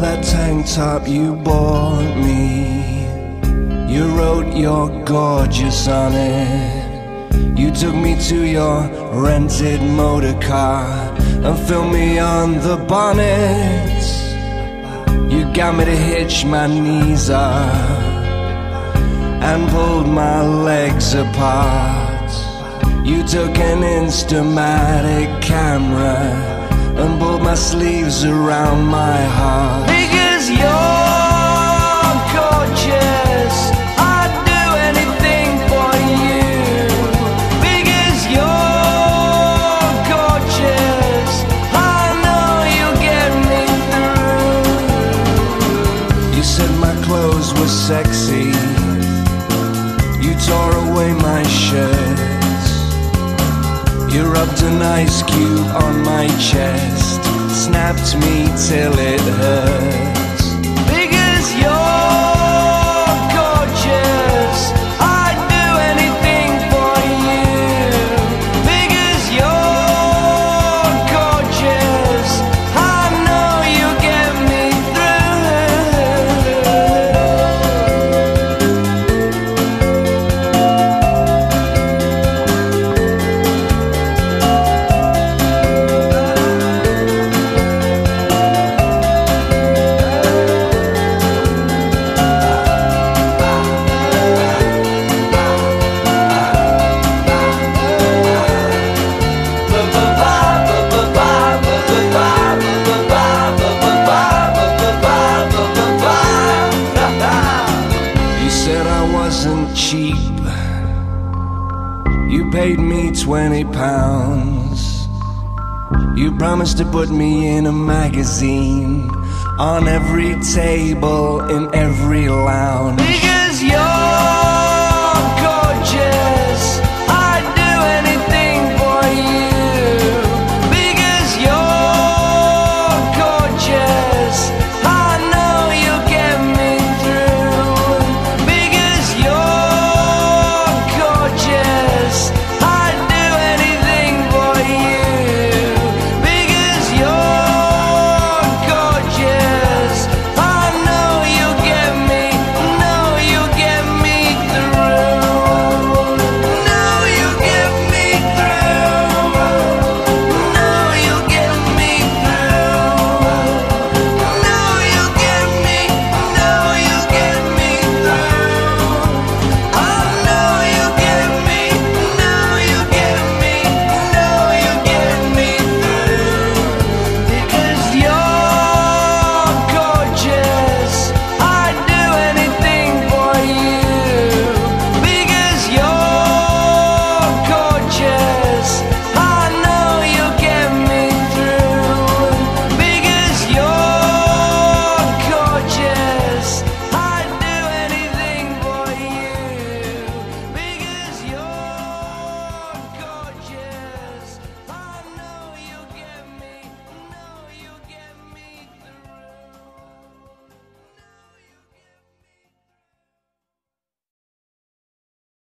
that tank top you bought me. You wrote you're gorgeous on it. You took me to your rented motor car and filmed me on the bonnet. You got me to hitch my knees up and pulled my legs apart. You took an Instamatic camera and pulled my sleeves around my heart. Because you're gorgeous, I'd do anything for you. Because you're gorgeous, I know you'll get me through. You said my clothes were sexy. You tore away my shirt. You rubbed an ice cube on my chest, snapped me till it hurt. Paid me £20. You promised to put me in a magazine, on every table, in every lounge. Because you're